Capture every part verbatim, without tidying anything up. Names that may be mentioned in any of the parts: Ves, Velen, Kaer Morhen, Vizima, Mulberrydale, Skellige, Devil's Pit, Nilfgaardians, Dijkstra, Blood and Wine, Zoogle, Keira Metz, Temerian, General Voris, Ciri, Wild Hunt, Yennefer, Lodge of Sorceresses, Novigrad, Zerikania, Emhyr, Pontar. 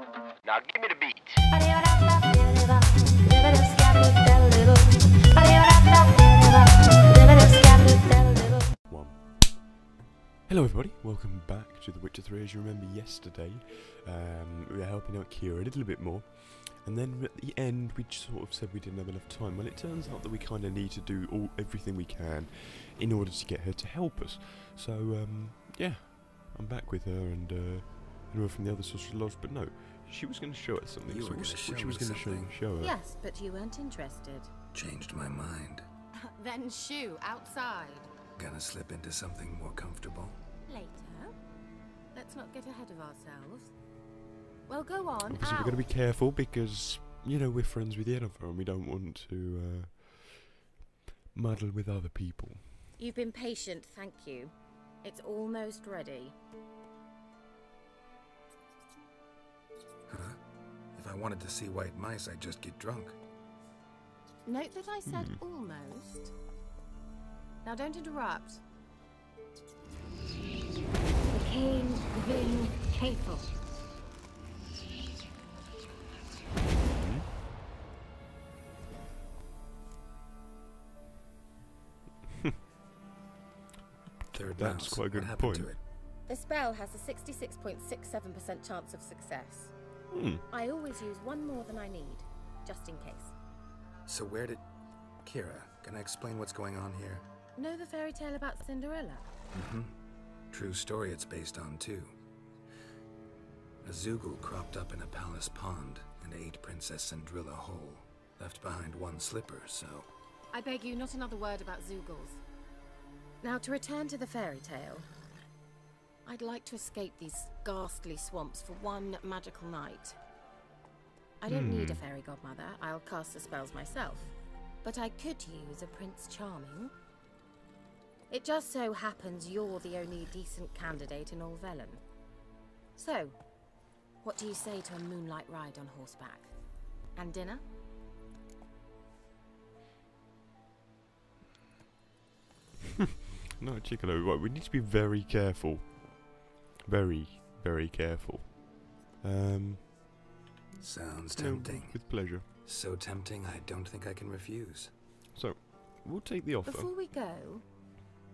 Now give me the beat. One. Hello everybody, welcome back to The Witcher three. As you remember yesterday, um, we were helping out Keira a little bit more. And then at the end we sort of said we didn't have enough time. Well, it turns out that we kind of need to do all everything we can in order to get her to help us. So, um, yeah, I'm back with her and... Uh, from the other Sorcerer's Lodge, but no, she was going to show us something. You were going to show she was going to show, show her. Yes, but you weren't interested. Changed my mind. Then shoo outside. Gonna slip into something more comfortable. Later. Let's not get ahead of ourselves. Well, go on. Obviously, out. We're going to be careful because you know we're friends with Yennefer and we don't want to uh, muddle with other people. You've been patient, thank you. It's almost ready. If I wanted to see white mice, I'd just get drunk. Note that I said hmm. almost. Now don't interrupt. The cane within capable. That's quite a good point. The spell has a sixty-six point six seven percent chance of success. Hmm. I always use one more than I need, just in case. So where did... Keira, can I explain what's going on here? Know the fairy tale about Cinderella? Mm-hmm. True story it's based on, too. A Zoogle cropped up in a palace pond and ate Princess Cinderella whole. Left behind one slipper, so... I beg you, not another word about Zoogles. Now, to return to the fairy tale... I'd like to escape these ghastly swamps for one magical night. I don't mm. need a fairy godmother, I'll cast the spells myself. But I could use a Prince Charming. It just so happens you're the only decent candidate in all Velen. So, what do you say to a moonlight ride on horseback? And dinner? No, Chickalo, right, we need to be very careful. Very, very careful. Um, Sounds no, tempting. With pleasure. So tempting, I don't think I can refuse. So, we'll take the offer. Before we go,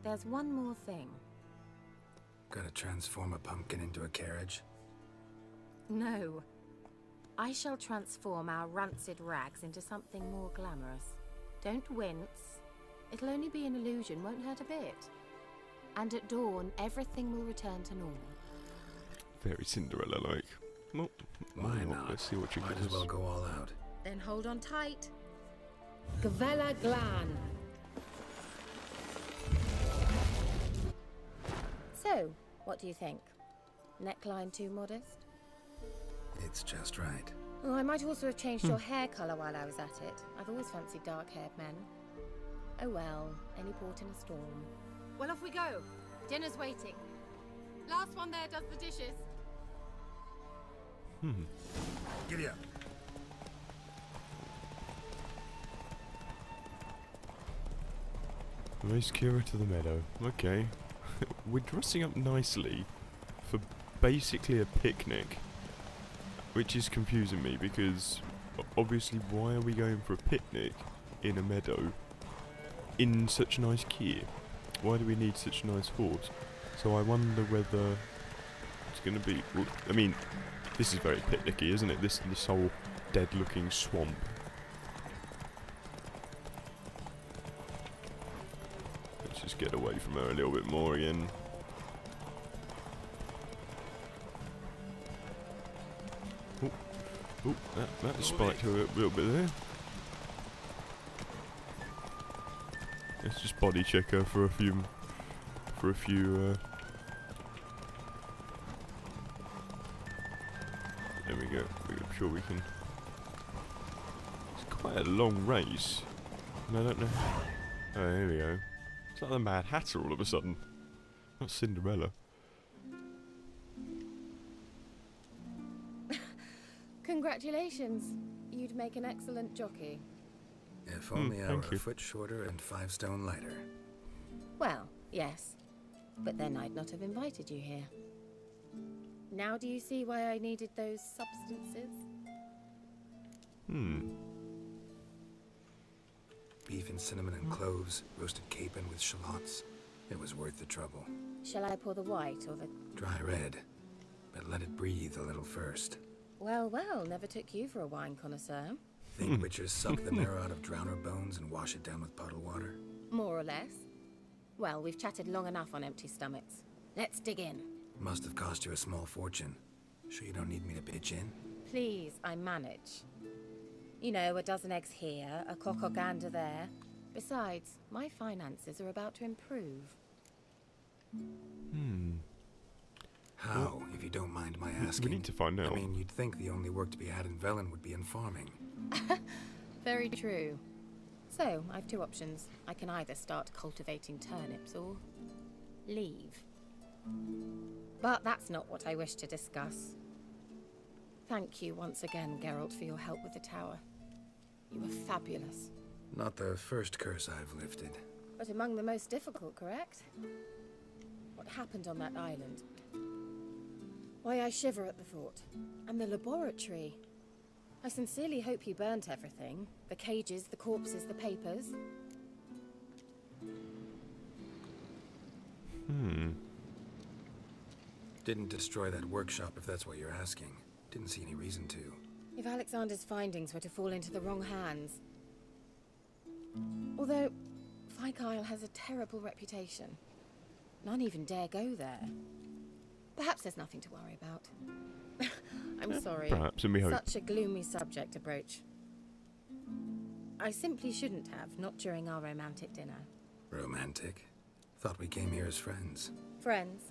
there's one more thing. Gotta transform a pumpkin into a carriage? No. I shall transform our rancid rags into something more glamorous. Don't wince. It'll only be an illusion, won't hurt a bit. And at dawn, everything will return to normal. Very Cinderella-like. Well, why not? Let's see what you can do. Might as well go all out. Then hold on tight. Gavella Glan. So, what do you think? Neckline too modest? It's just right. Oh, I might also have changed hmm. your hair colour while I was at it. I've always fancied dark-haired men. Oh well, any port in a storm. Well, off we go. Dinner's waiting. Last one there does the dishes. Hmm. Giddy up. Race Keira to the meadow. Okay. We're dressing up nicely for basically a picnic, which is confusing me because obviously why are we going for a picnic in a meadow? In such nice gear, why do we need such a nice horse? So I wonder whether it's going to be. Well, I mean, this is very picnicky, isn't it? This this whole dead-looking swamp. Let's just get away from her a little bit more again. Oh, oh, that that spiked her a little bit there. Let's just body check her for a few, for a few, uh, there we go, I'm sure we can, it's quite a long race, and I don't know, oh here we go, it's like the Mad Hatter all of a sudden, not Cinderella. Congratulations, you'd make an excellent jockey. If only mm, I were a foot shorter and five stone lighter. Well, yes. But then I'd not have invited you here. Now do you see why I needed those substances? Hmm. Beef and cinnamon and cloves, roasted capon with shallots. It was worth the trouble. Shall I pour the white or the... Dry red, but let it breathe a little first. Well, well, never took you for a wine connoisseur. Think witchers suck the marrow out of drowner bones and wash it down with puddle water? More or less. Well, we've chatted long enough on empty stomachs. Let's dig in. Must have cost you a small fortune. Sure you don't need me to pitch in? Please, I manage. You know, a dozen eggs here, a cock or gander there. Besides, my finances are about to improve. Hmm. How, if you don't mind my asking? We need to find out. I mean, you'd think the only work to be had in Velen would be in farming. Very true. So, I've two options. I can either start cultivating turnips or leave. But that's not what I wish to discuss. Thank you once again, Geralt, for your help with the tower. You were fabulous. Not the first curse I've lifted. But among the most difficult, correct? What happened on that island? Why, I shiver at the thought. And the laboratory. I sincerely hope you burnt everything. The cages, the corpses, the papers. Hmm. Didn't destroy that workshop, if that's what you're asking. Didn't see any reason to. If Alexander's findings were to fall into the wrong hands. Although, Fyke Isle has a terrible reputation. None even dare go there. Perhaps there's nothing to worry about. I'm sorry. Perhaps, and we hope. Such a gloomy subject approach. I simply shouldn't have, not during our romantic dinner. Romantic? Thought we came here as friends. Friends.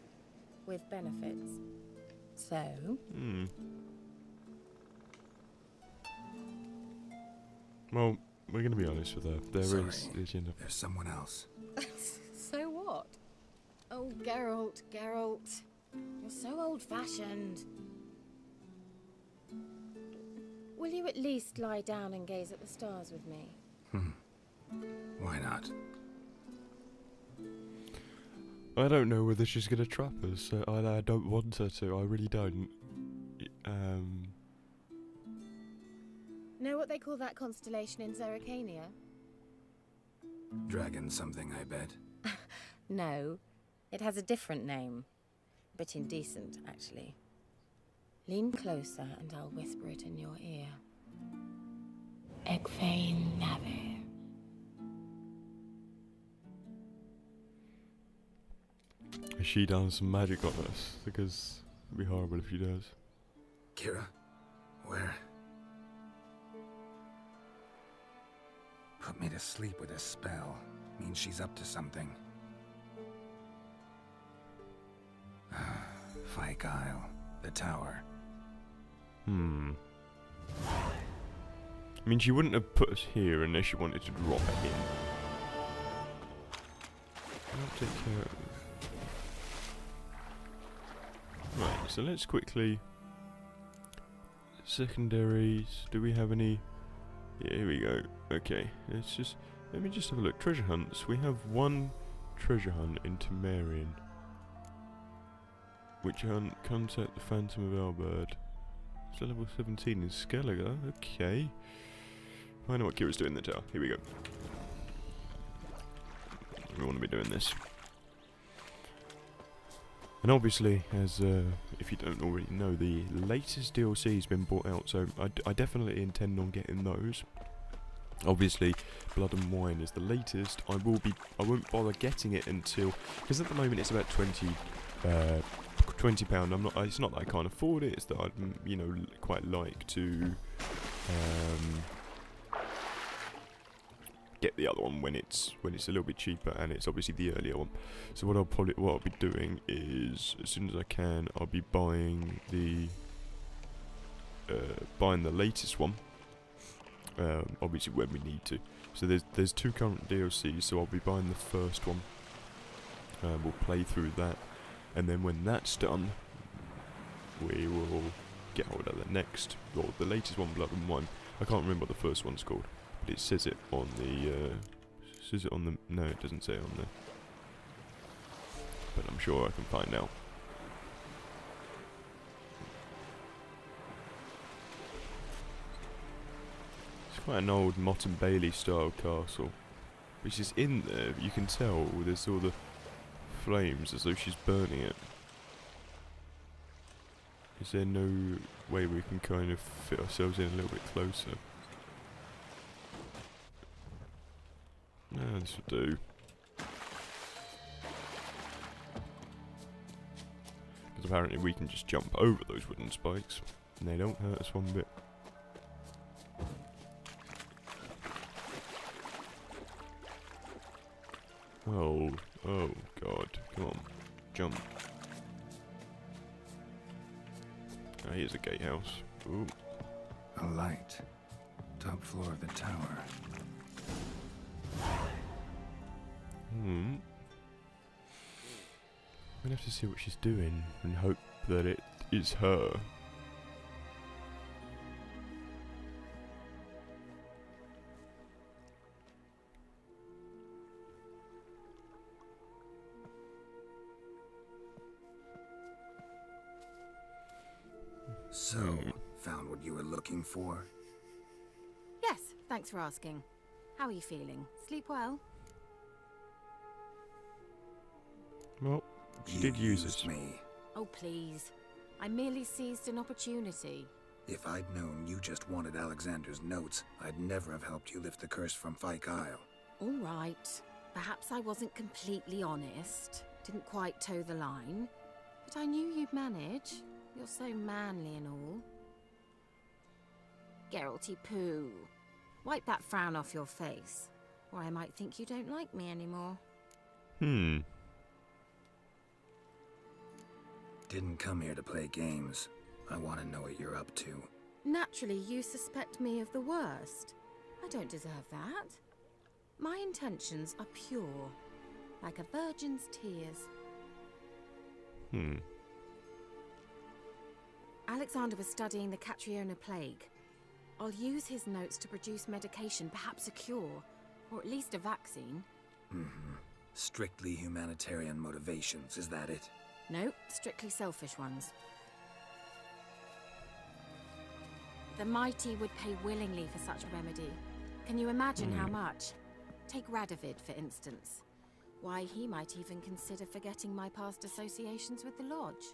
With benefits. So? Hmm. Well, we're going to be honest with her. There Sorry. is, is Yennefer. There's someone else. So what? Oh, Geralt, Geralt. You're so old-fashioned. Will you at least lie down and gaze at the stars with me? Hmm. Why not? I don't know whether she's going to trap us. So I, I don't want her to. I really don't. Um... Know what they call that constellation in Zerikania? Dragon something, I bet. No, it has a different name, but indecent, actually. Lean closer and I'll whisper it in your ear. Ekvanev. Has she done some magic on us? Because it'd be horrible if she does. Keira, where? Put me to sleep with a spell. Means she's up to something. Fyke Isle, the tower. Hmm. I mean, she wouldn't have put us here unless she wanted to drop it in. I'll take care of... Right, so let's quickly... Secondaries, do we have any... Yeah, here we go. Okay, let's just... Let me just have a look. Treasure hunts. We have one treasure hunt in Temerian. Which hunt? Contact the Phantom of Elbird. So level seventeen in Skellige. Okay. I know what Kira's doing in the tower. Here we go. We want to be doing this. And obviously, as uh, if you don't already know, the latest D L C has been brought out, so I, d I definitely intend on getting those. Obviously, Blood and Wine is the latest. I will be. I won't bother getting it until, because at the moment it's about twenty, uh, twenty pound. I'm not. It's not that I can't afford it. It's that I'd, you know, quite like to um, get the other one when it's when it's a little bit cheaper, and it's obviously the earlier one. So what I'll probably what I'll be doing is, as soon as I can, I'll be buying the uh, buying the latest one. Um, obviously when we need to. So there's there's two current D L Cs, so I'll be buying the first one. Uh, we'll play through that, and then when that's done, we will get hold of the next, or the latest one, Blood and Wine. I can't remember what the first one's called, but it says it on the, uh, says it on the, no it doesn't say it on there. But I'm sure I can find out. quite an old Mott and Bailey style castle, which is in there, but you can tell there's all the flames as though she's burning it. Is there no way we can kind of fit ourselves in a little bit closer? No, this will do. Because apparently we can just jump over those wooden spikes, and they don't hurt us one bit. Oh, oh god, come on, jump. Oh, here's a gatehouse. Ooh. A light. Top floor of the tower. Hmm. We'll have to see what she's doing and hope that it is her. So, found what you were looking for? Yes, thanks for asking. How are you feeling? Sleep well? Well, she you did use it. Me. Oh, please. I merely seized an opportunity. If I'd known you just wanted Alexander's notes, I'd never have helped you lift the curse from Fyke Isle. All right. Perhaps I wasn't completely honest. Didn't quite toe the line. But I knew you'd manage. You're so manly and all. Geralty poo. Wipe that frown off your face, or I might think you don't like me anymore. Hmm. Didn't come here to play games. I want to know what you're up to. Naturally, you suspect me of the worst. I don't deserve that. My intentions are pure, like a virgin's tears. Hmm. Alexander was studying the Catriona plague. I'll use his notes to produce medication, perhaps a cure, or at least a vaccine. Mm-hmm. Strictly humanitarian motivations, is that it? No, strictly selfish ones. The mighty would pay willingly for such a remedy. Can you imagine mm. how much? Take Radovid, for instance. Why, he might even consider forgetting my past associations with the Lodge.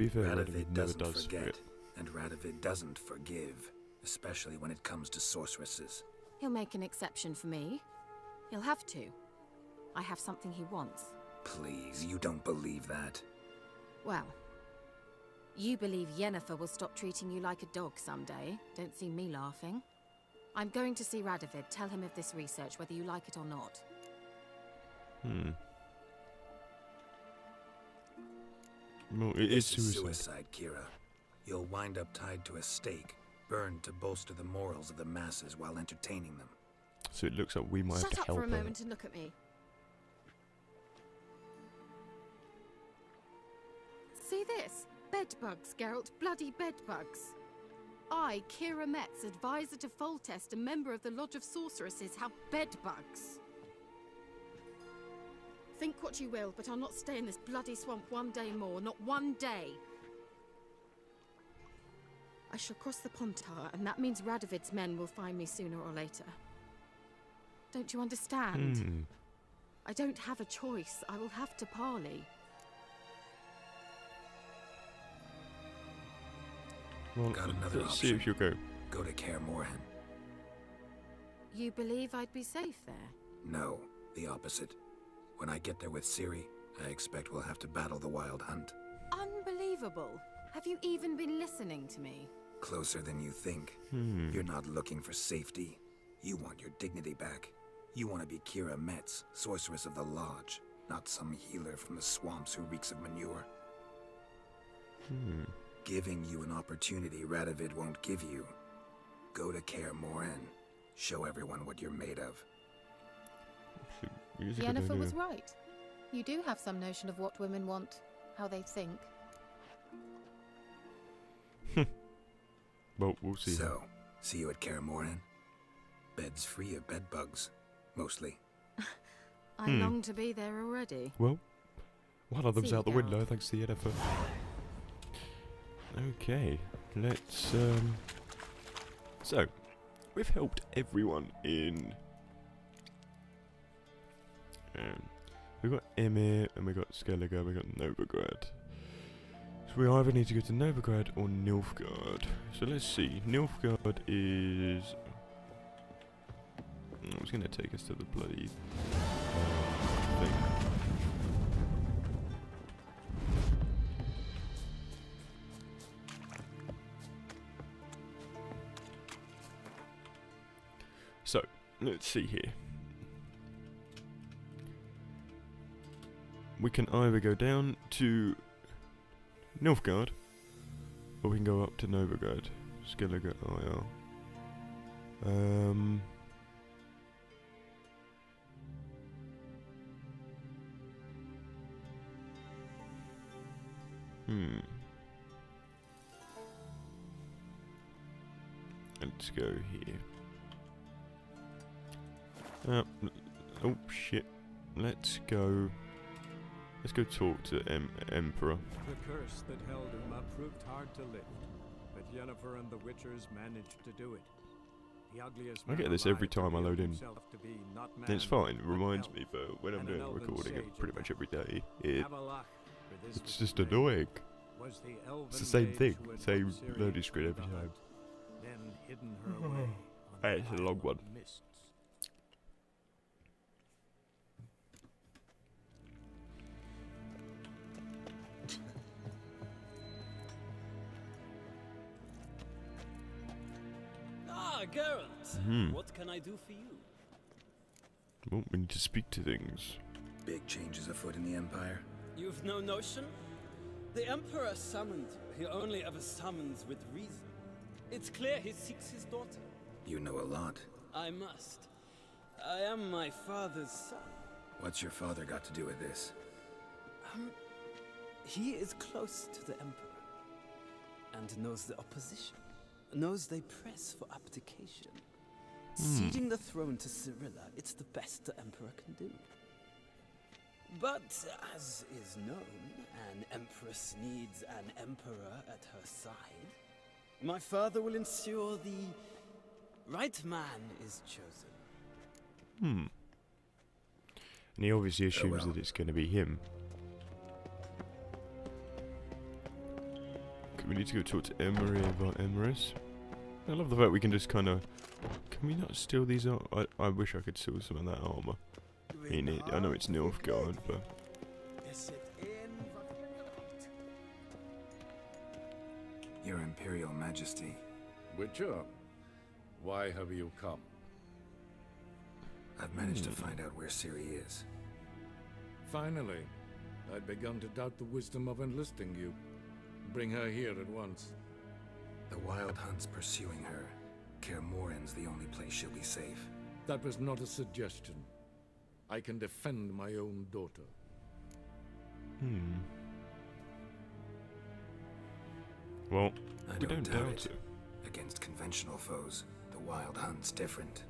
Radovid doesn't does forget, forget, and Radovid doesn't forgive, especially when it comes to sorceresses. He'll make an exception for me. He'll have to. I have something he wants. Please, you don't believe that. Well, you believe Yennefer will stop treating you like a dog someday. Don't see me laughing. I'm going to see Radovid, tell him of this research, whether you like it or not. Hmm. No, it is suicide. suicide, Keira. You'll wind up tied to a stake, burned to bolster the morals of the masses while entertaining them. So it looks like we might Shut have to help her. Shut up for a moment and look at me. See this? Bedbugs, Geralt. Bloody bedbugs. I, Keira Metz, advisor to Foltest, a member of the Lodge of Sorceresses, have bedbugs. Think what you will, but I'll not stay in this bloody swamp one day more, not one day. I shall cross the Pontar, and that means Radovid's men will find me sooner or later. Don't you understand? Mm. I don't have a choice. I will have to parley. Well, got another let's option. See if you'll go. Go to Kaer Morhen. You believe I'd be safe there? No, the opposite. When I get there with Ciri, I expect we'll have to battle the Wild Hunt. Unbelievable. Have you even been listening to me? Closer than you think. Hmm. You're not looking for safety. You want your dignity back. You want to be Keira Metz, sorceress of the Lodge, not some healer from the swamps who reeks of manure. Hmm. Giving you an opportunity Radovid won't give you. Go to Kaer Morhen. Show everyone what you're made of. Yennefer was right. You do have some notion of what women want, how they think. Well, we'll see. So, see you at Kaer Morhen. Beds free of bedbugs, mostly. I hmm. long to be there already. Well, one of them's see out the girl. window, thanks to Yennefer. Okay, let's... Um... So, we've helped everyone in... Um, we've got Emhyr, and we've got Skellige, and we've got Novigrad. So we either need to go to Novigrad or Nilfgaard. So let's see, Nilfgaard is... Oh, it's going to take us to the bloody thing. So, let's see here. We can either go down to Nilfgaard, or we can go up to Novigrad. Skellige I R. Um... Hmm. Let's go here. Uh, oh shit. Let's go. Let's go talk to em Emperor. The curse that held him up proved hard to lift, but Yennefer and the Witchers managed to do it. The ugliest I get this every time I load in. Man, it's fine. It reminds me, but when I'm doing the recording, pretty much every day, it. It's just annoying. It's the same thing, same loading screen every time. Hey, it's a long one. Ah, Geralt, hmm. What can I do for you? Well, we need to speak to things. Big changes afoot in the Empire. You've no notion? The Emperor summoned. He only ever summons with reason. It's clear he seeks his daughter. You know a lot. I must. I am my father's son. What's your father got to do with this? Um, he is close to the Emperor. And knows the opposition. Knows they press for abdication. Mm. Ceding the throne to Ciri, it's the best the Emperor can do. But, as is known, an empress needs an emperor at her side. My father will ensure the right man is chosen. Hmm. And he obviously assumes oh, well. that it's going to be him. We need to go talk to Emhyr about Emrys. I love the fact we can just kind of... Can we not steal these ar- I, I wish I could steal some of that armor. In it. I know it's Nilfgaard, but... Your Imperial Majesty. Witcher, why have you come? I've managed mm. to find out where Ciri is. Finally, I'd begun to doubt the wisdom of enlisting you. Bring her here at once. The Wild Hunt's pursuing her. Kaer Morhen's the only place she'll be safe. That was not a suggestion. I can defend my own daughter. Hmm. Well, I we don't, don't doubt it. it. Against conventional foes, the Wild Hunt's different.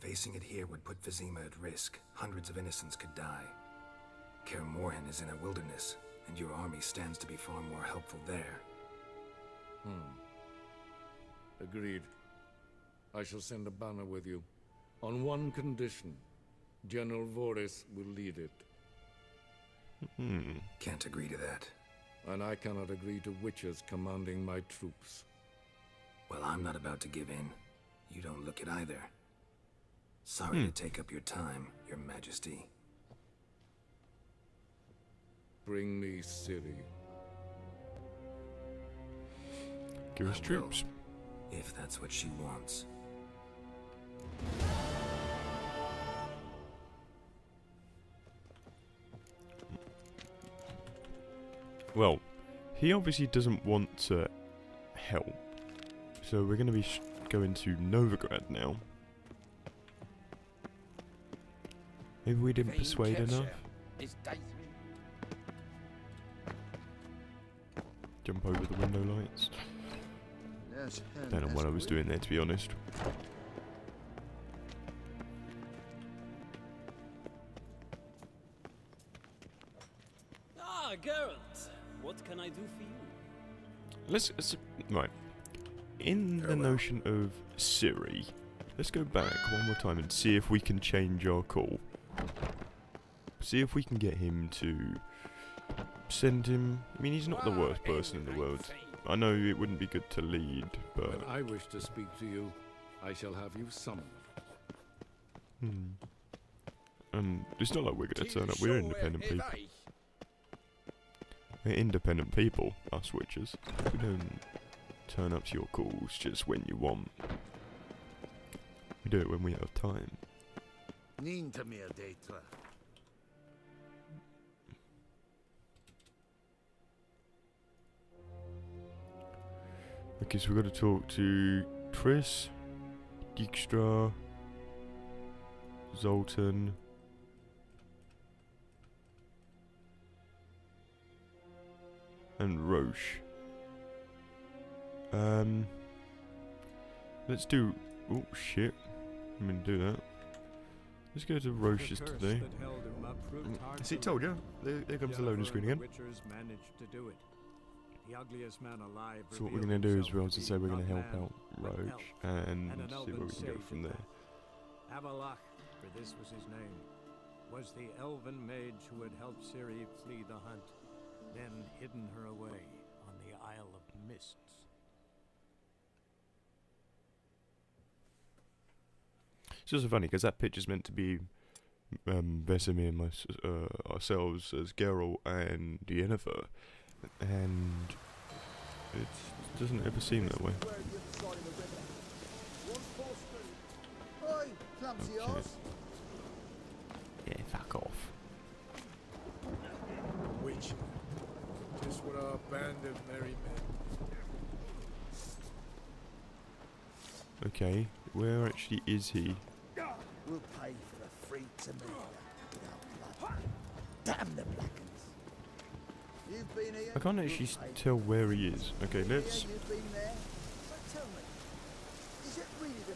Facing it here would put Vizima at risk. Hundreds of innocents could die. Kaer Morhen is in a wilderness, and your army stands to be far more helpful there. Hmm. Agreed. I shall send a banner with you. On one condition. General Voris will lead it. Mm-hmm. Can't agree to that. And I cannot agree to witches commanding my troops. Well, I'm not about to give in. You don't look it either. Sorry mm. to take up your time, Your Majesty. Bring me Ciri. Give us I troops. Will, if that's what she wants. Well, he obviously doesn't want to help, so we're going to be sh going to Novigrad now. Maybe we didn't persuade enough. Jump over the window lights. Don't know what I was doing there, to be honest. Geralt, what can I do for you? let's, let's right. In the notion of Ciri, let's go back one more time and see if we can change our call. See if we can get him to send him. I mean, he's not the worst person in the world. I know it wouldn't be good to lead, but when I wish to speak to you, I shall have you summoned. Hmm. And it's not like we're going to turn up. We're independent people. We're independent people, us witches. We don't turn up to your calls just when you want. We do it when we have time. Okay, so we've got to talk to Triss, Dijkstra, Zoltan. And Roche. Um, let's do. Oh shit! I'm gonna do that. Let's go to Roche's today. Mm. See, told you. There, there comes the loading screen again. So what we're gonna do is we're also say we're gonna help out Roche and see where we can go from there. Avalach, for this was his name, was the elven mage who had helped Ciri flee the hunt, then hidden her away on the Isle of Mists. It's just so funny because that picture's meant to be um, Vizima and my, uh, ourselves as Geralt and Yennefer, and it doesn't ever seem that way. Okay. Yeah, fuck off. Witch. Just what our band of merry men. Okay, where actually is he? We'll pay for a free Temerian. Damn the blackens. You've been here. I can't actually tell where he is. Okay, let's.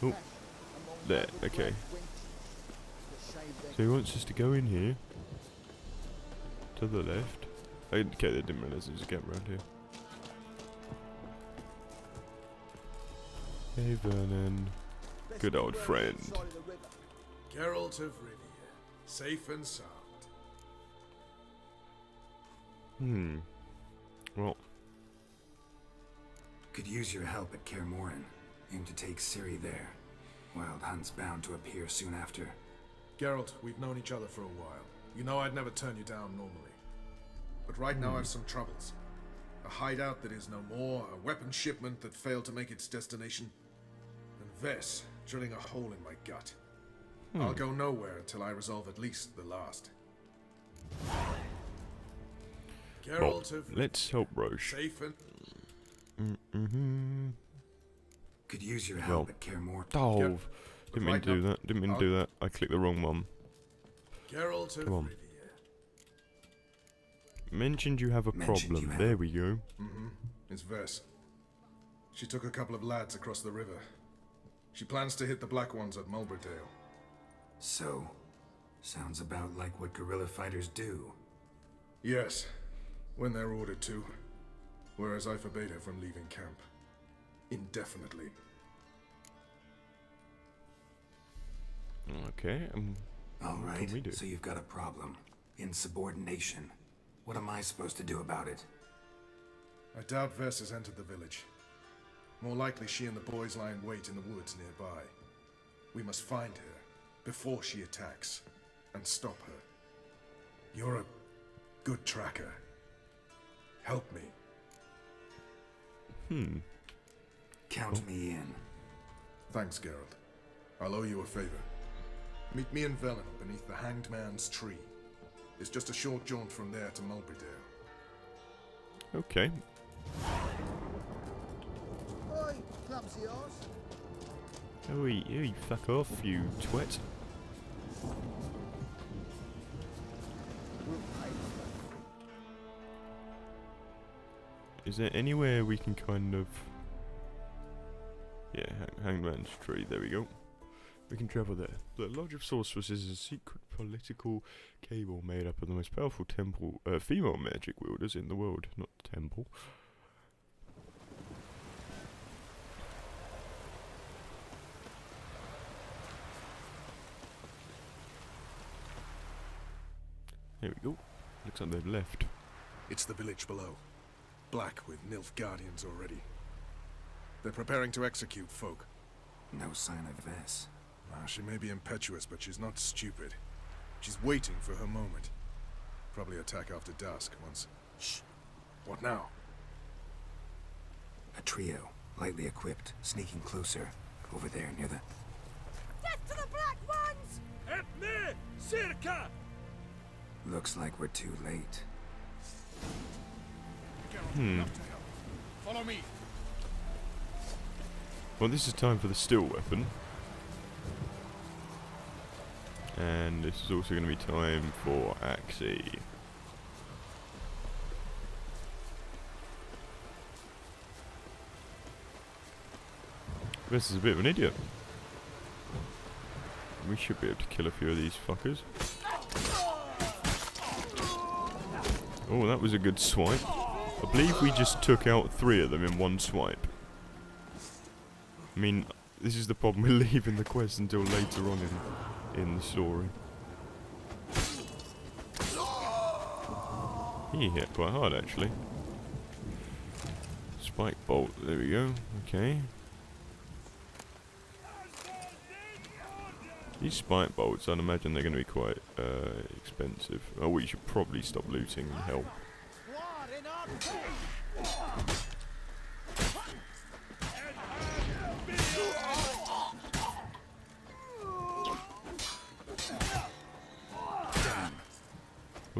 Oh. There, okay. So he wants us to go in here. To the left. Okay, they didn't realise there's a gap around here. Hey Vernon. Good old friend. Geralt of Rivia, safe and sound. Hmm. Well. Could use your help at Kaer Morhen. Aim to take Ciri there. Wild Hunt's bound to appear soon after. Geralt, we've known each other for a while. You know I'd never turn you down normally. But right mm. now I have some troubles. A hideout that is no more, a weapon shipment that failed to make its destination, and Ves drilling a hole in my gut. Mm. I'll go nowhere until I resolve at least the last. Geralt well, of let's help Roche. Safe and mm -hmm. Could use your help at Kaer Morhen. Oh, Ger didn't mean right to do that. Didn't mean I'll to do that. I clicked the wrong one. Geralt, come on. Mentioned you have a Mentioned problem. Have there we go. Mm-hmm. It's Ves. She took a couple of lads across the river. She plans to hit the black ones at Mulberrydale. So, sounds about like what guerrilla fighters do. Yes, when they're ordered to. Whereas I forbade her from leaving camp. Indefinitely. Okay. Um, All right. So you've got a problem. Insubordination. What am I supposed to do about it? I doubt Ves has entered the village. More likely she and the boys lie in wait in the woods nearby. We must find her before she attacks and stop her. You're a good tracker. Help me. Hmm. Count oh. me in. Thanks, Geralt. I'll owe you a favor. Meet me in Velen beneath the Hanged Man's Tree. It's just a short jaunt from there to Mulberrydale. Okay. Oi, clumsy ass. Oi, oi, fuck off, you twit. Is there anywhere we can kind of... Yeah, Hanged Man's Tree, there we go. We can travel there. The Lodge of Sorceresses is a secret political cabal made up of the most powerful temple, uh, female magic wielders in the world. Not temple. Here we go. Looks like they've left. It's the village below. Black with Nilfgaardians already. They're preparing to execute folk. No sign of Ves. Ah, she may be impetuous, but she's not stupid. She's waiting for her moment. Probably attack after dusk once. Shh. What now? A trio, lightly equipped, sneaking closer. Over there, near the... Death to the Black Ones! Et me, circa! Looks like we're too late. Hmm. Follow me. Well, this is time for the steel weapon. And this is also going to be time for Axie. This is a bit of an idiot. We should be able to kill a few of these fuckers. Oh, that was a good swipe. I believe we just took out three of them in one swipe. I mean, this is the problem with leaving the quest until later on in, in the story. He hit quite hard, actually. Spike bolt, there we go, okay. These spike bolts, I'd imagine they're going to be quite uh, expensive. Oh, we should probably stop looting and help.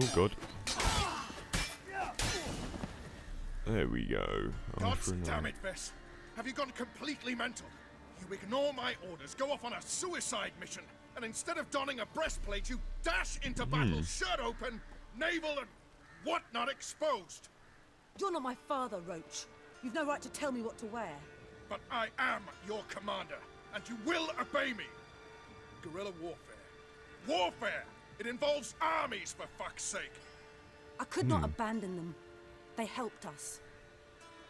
Oh god. There we go. God damn it, Ves. Have you gone completely mental? You ignore my orders, go off on a suicide mission, and instead of donning a breastplate, you dash into battle, mm. shirt open, navel and whatnot exposed. You're not my father, Roche. You've no right to tell me what to wear. But I am your commander, and you will obey me. Guerrilla warfare. Warfare! It involves armies, for fuck's sake. I could mm. not abandon them. They helped us.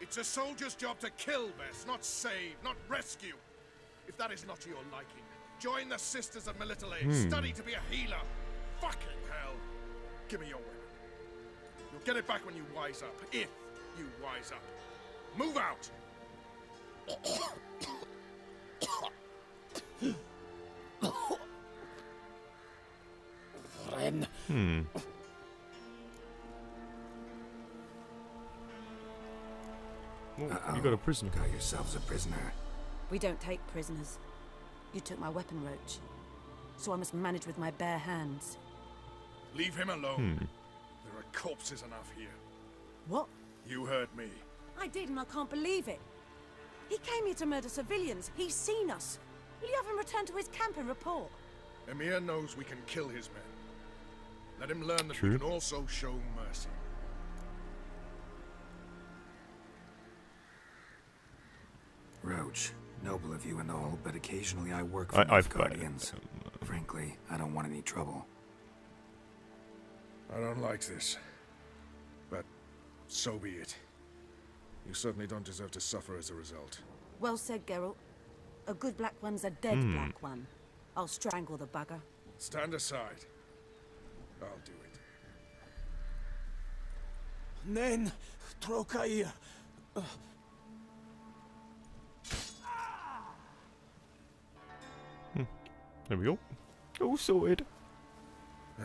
It's a soldier's job to kill, Ves, not save, not rescue. If that is not to your liking, join the Sisters of Militale. Hmm. Study to be a healer. Fucking hell. Give me your weapon. You'll get it back when you wise up. If you wise up. Move out. Hmm. Oh, uh-oh. You got a prisoner. Got yourselves a prisoner. We don't take prisoners. You took my weapon, Roche. So I must manage with my bare hands. Leave him alone. Hmm. There are corpses enough here. What? You heard me. I did, and I can't believe it. He came here to murder civilians. He's seen us. Will you have him return to his camp and report? Emhyr knows we can kill his men. Let him learn that True. we can also show mercy. Roche. Noble of you and all, but occasionally I work for the Guardians. Um, Frankly, I don't want any trouble. I don't like this, but so be it. You certainly don't deserve to suffer as a result. Well said, Geralt. A good Black One's a dead mm. Black One. I'll strangle the bugger. Stand aside. I'll do it. Nen, trokaia. There we go. All sorted. Uh,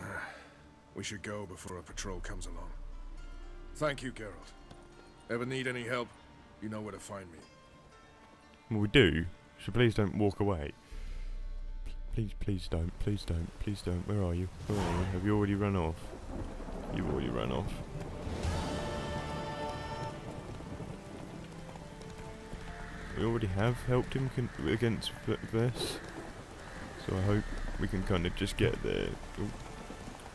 we should go before a patrol comes along. Thank you, Geralt. Ever need any help, you know where to find me. Well, we do, so please don't walk away. P please, please don't. Please don't. Please don't. Where are you? Where are you? Have you already run off? You've already run off. We already have helped him con against Ves. So I hope we can kind of just get there, Ooh.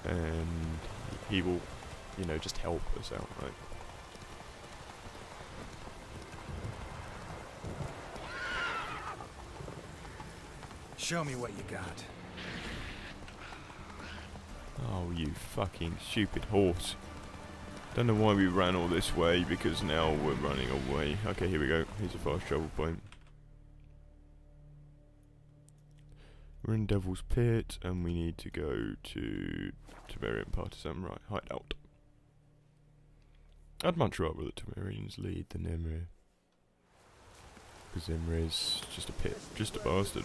and he will, you know, just help us out, right? Show me what you got. Oh, you fucking stupid horse. Don't know why we ran all this way, because now we're running away. Okay, here we go. Here's a fast travel point. We're in Devil's Pit, and we need to go to Temerian Partisan. Right, hide out. I'd much rather the Temerians lead than Emhyr. Because Emhyr is just a pit, just a bastard.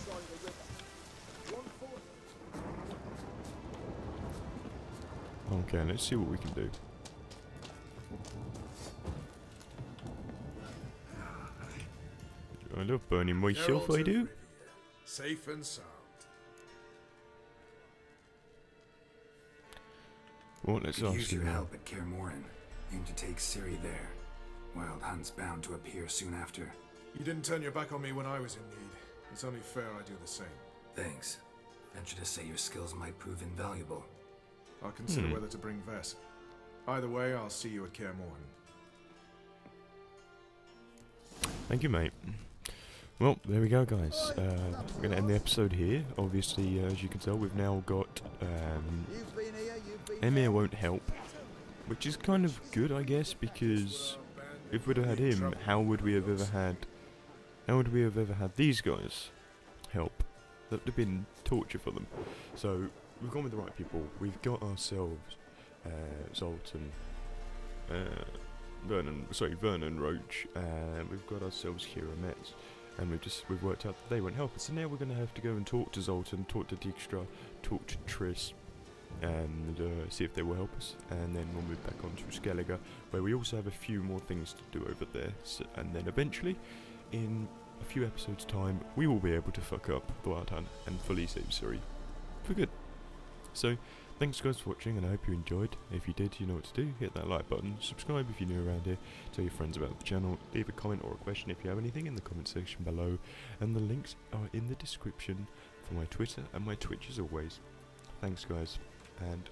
Okay, let's see what we can do. I love burning myself, I do. Safe and sound. Well, let's ask use your now. help at Kaer Morhen. Aim to take Ciri there. Wild Hunt's bound to appear soon after. You didn't turn your back on me when I was in need. It's only fair I do the same. Thanks. Venture to say your skills might prove invaluable. I'll consider hmm. whether to bring Ves. Either way, I'll see you at Kaer Morhen. Thank you, mate. Well, there we go, guys. Uh, we're going to end the episode here. Obviously, uh, as you can tell, we've now got... Um, Emhyr won't help, which is kind of good, I guess, because if we'd have had him, how would we have ever had... How would we have ever had these guys help? That would have been torture for them. So, we've gone with the right people. We've got ourselves uh, Zoltan... Uh, Vernon, sorry, Vernon Roche. Uh, we've got ourselves Keira Metz. And we've just we've worked out that they won't help us. So now we're going to have to go and talk to Zoltan, talk to Dijkstra, talk to Triss, and uh, see if they will help us. And then we'll move back on to Skellige, where we also have a few more things to do over there. So, and then eventually, in a few episodes' time, we will be able to fuck up the Wild Hunt and fully save Ciri for good. So, thanks guys for watching, and I hope you enjoyed. If you did, you know what to do. Hit that like button, subscribe if you're new around here, tell your friends about the channel, leave a comment or a question if you have anything in the comment section below, and the links are in the description for my Twitter and my Twitch as always. Thanks guys, and...